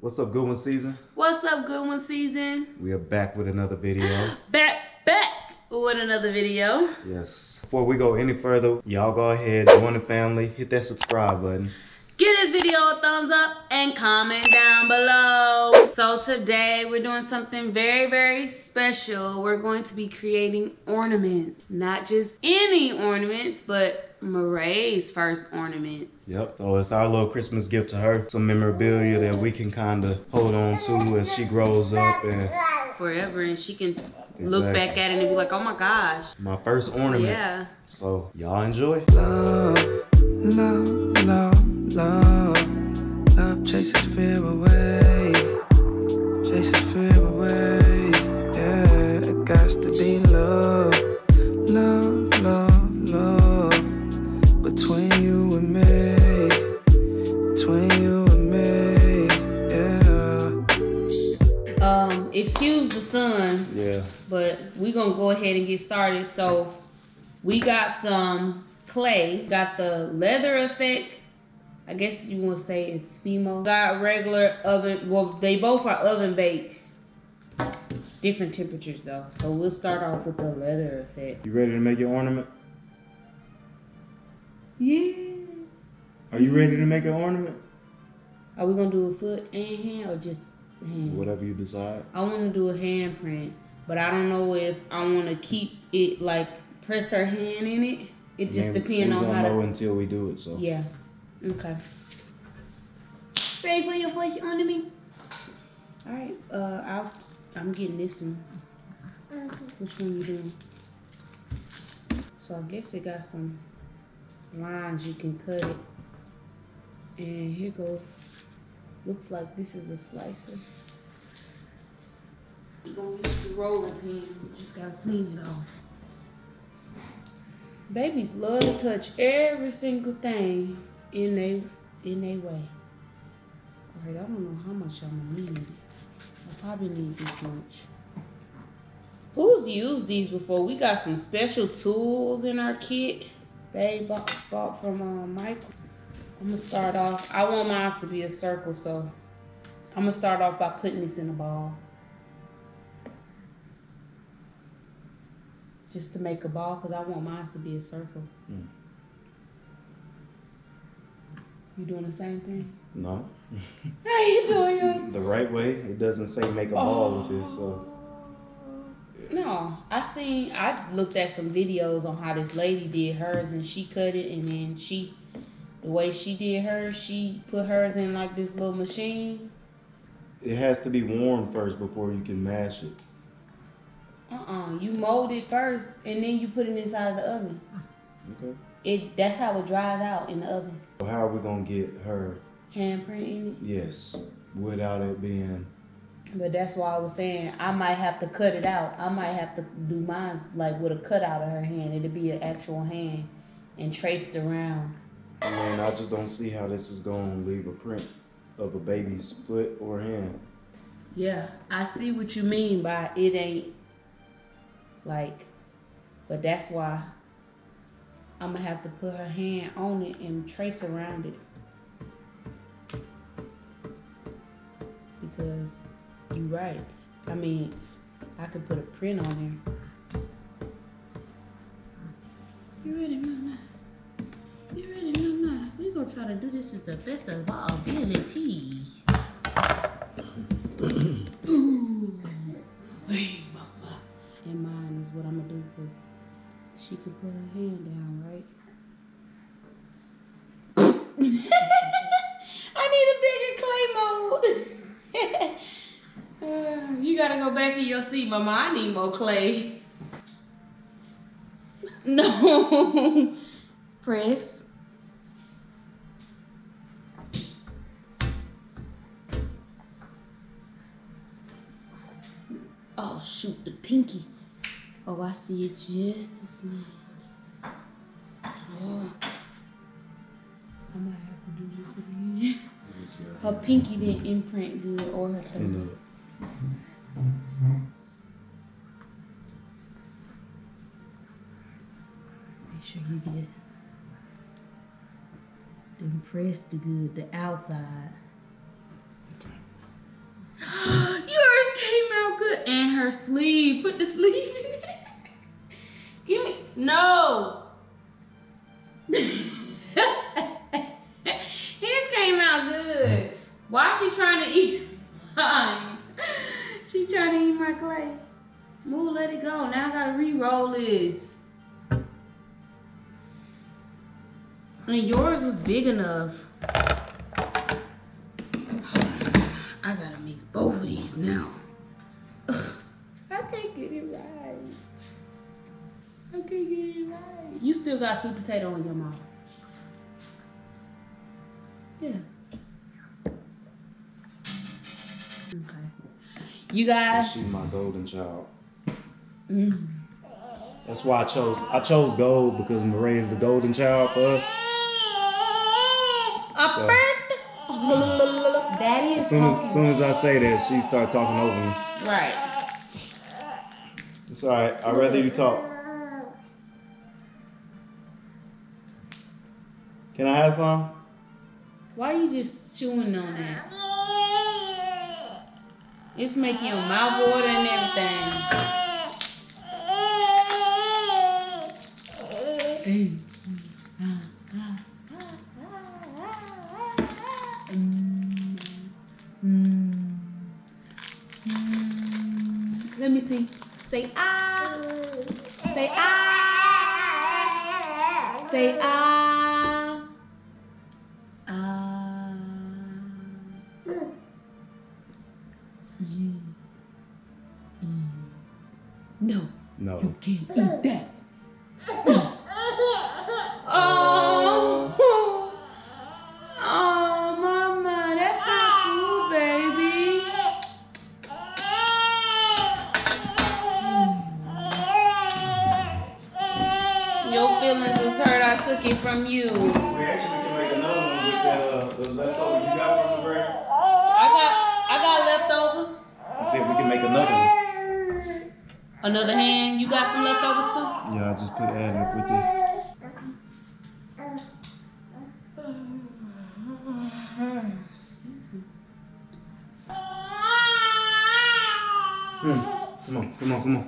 What's up, Good One Season? What's up, Good One Season? We are back with another video. Back with another video. Yes. Before we go any further, y'all go ahead, join the family, hit that subscribe button. Give this video a thumbs up and comment down below. So today we're doing something very, very special. We're going to be creating ornaments. Not just any ornaments, but Marae's first ornaments. Yep, so it's our little Christmas gift to her. Some memorabilia that we can kind of hold on to as she grows up and forever, and she can look back at it and be like, oh my gosh. My first ornament. Yeah. So y'all enjoy. Love, love, love. Love, love chases fear away, chases fear away, yeah, it got to be love, love, love, love, between you and me, between you and me, yeah. Excuse the sun, yeah, but we gonna go ahead and get started. So we got some clay, got the leather effect, I guess you want to say it's FEMO. Got regular oven, well, they both are oven baked. Different temperatures though. So we'll start off with the leather effect. You ready to make your ornament? Yeah. Are you ready to make an ornament? Are we going to do a foot and hand or just hand? Whatever you decide. I want to do a hand print, but I don't know if I want to keep it, like press her hand in it. It just depends on how to. We don't know until we do it, so. Yeah. Okay. Ready for your voice under me? All right. I'm getting this one. Which one you doing? So I guess it got some lines you can cut it. And here go. Looks like this is a slicer. We're gonna use the roller pin. We just gotta clean it off. Babies love to touch every single thing in a way. All right, I don't know how much I'm gonna need. I probably need this much. Who's used these before? We got some special tools in our kit. They bought from Michael. I'm gonna start off, I want mine to be a circle, so I'm gonna start off by putting this in a ball. Just to make a ball, because I want mine to be a circle. Mm. You doing the same thing? No. How you doing yours? The right way. It doesn't say make a ball with it, so. Yeah. No, I looked at some videos on how this lady did hers, and she cut it, and then the way she did hers, she put hers in like this little machine. It has to be warm first before you can mash it. You mold it first, and then you put it inside of the oven. Okay. That's how it dries out in the oven. How are we gonna get her handprint in it? Yes, without it being. But that's why I was saying I might have to cut it out. I might have to do mine like with a cut out of her hand. It'll be an actual hand and traced around. I mean, I just don't see how this is gonna leave a print of a baby's foot or hand. Yeah, I see what you mean by it ain't like, but that's why I'm gonna have to put her hand on it and trace around it. Because you're right. I mean, I could put a print on there. You ready, mama? You ready, mama? We're gonna try to do this as the best of our ability. Ooh. Hey, mama. And mine is what I'm gonna do because she can put her hand down, right? I need a bigger clay mold. You gotta go back in your seat, mama. I need more clay. No. Press. Oh, shoot, the pinky. Oh, I see it just this minute. Oh. I might have to do this again. Her pinky didn't imprint good, or her thumb. Make sure you get impressed the good, the outside. Okay. her sleeve. Put the sleeve in there. Give me, no. His came out good. Why is she trying to eat mine? She trying to eat my clay. Move, let it go. Now I gotta re-roll this. And yours was big enough. I gotta mix both of these now. Ugh. I can't get it right. I can't get it right. You still got sweet potato on your mouth. Yeah. Okay. You guys. She's my golden child. Mm. That's why I chose gold, because Marae is the golden child for us. Daddy is as soon as I say that, she starts talking over me. Right. It's all right. I'd rather you talk. Can I have some? Why are you just chewing on that? It's making your mouth water and everything. Let me see. Say ah. Say ah. Say ah. Ah. No. No. You can't eat that. From you. We actually can make another one with the leftover. You got one, Marae? I got leftover. I said we can make another one. Another hand? You got some leftovers too? Yeah, I just put it in with it. Excuse me. Come on, come on, come on.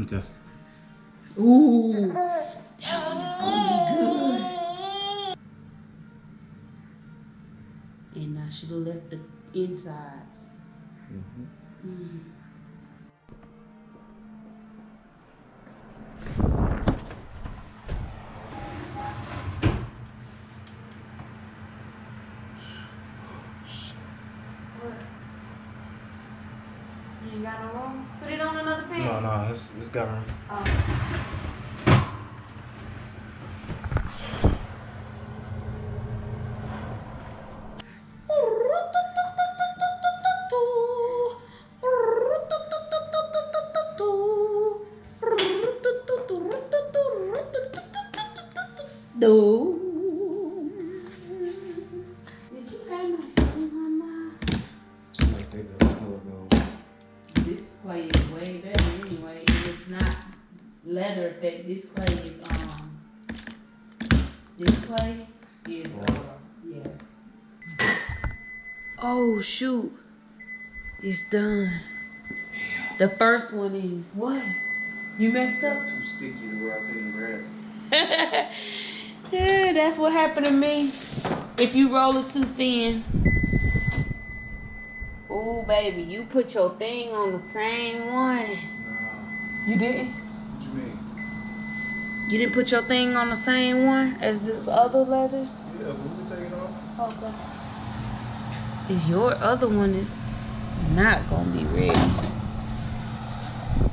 Okay. Ooh, that one is gonna be good. And I should have left the insides. Mm-hmm. Mm. No, it's got room. Oh shoot, it's done. Damn. The first one is what? You messed up? Too sticky to where I couldn't grab it. Yeah, that's what happened to me. If you roll it too thin. Oh baby, you put your thing on the same one. No. You didn't? What you mean? You didn't put your thing on the same one as this other letters? Yeah, but we can take it off. Okay. Is your other one is not gonna be ready.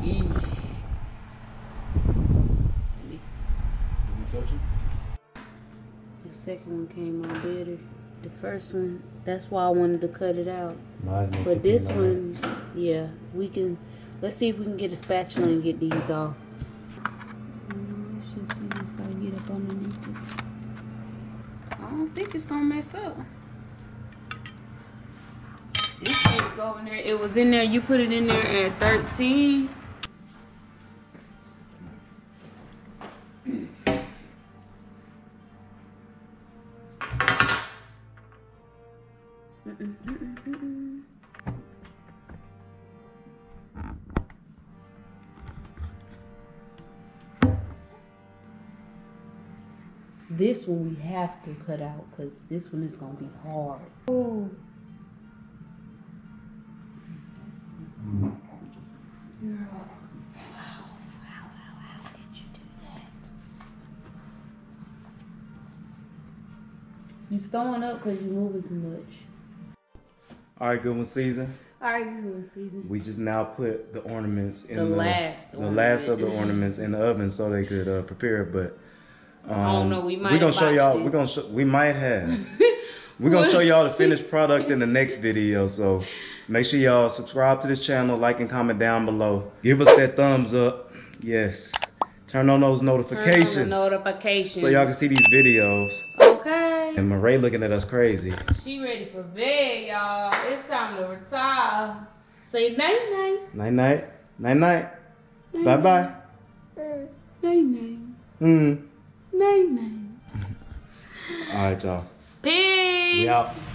Did we touch it? The second one came out better. The first one, that's why I wanted to cut it out. But this one, yeah, we can. Let's see if we can get a spatula and get these off. She just gotta get up underneath it. I don't think it's gonna mess up. This shit go in there. It was in there. You put it in there at 13. This one we have to cut out because this one is going to be hard. Oh. Yeah. Wow, how did you do that? You're throwing up because you're moving too much. All right, good one, season. All right, good one, season. We just now put the ornaments in the last of the ornaments in the oven so they could prepare it, but I don't know. We might. We're gonna show y'all. We're gonna. We might have. We're gonna show y'all the finished product in the next video. So make sure y'all subscribe to this channel, like and comment down below. Give us that thumbs up. Yes. Turn on those notifications. Turn on the notifications. So y'all can see these videos. Okay. And Marae looking at us crazy. She ready for bed, y'all. It's time to retire. Say night night. Night night. Night night. Night bye night. Bye. Night night. All right, y'all. Peace. We out.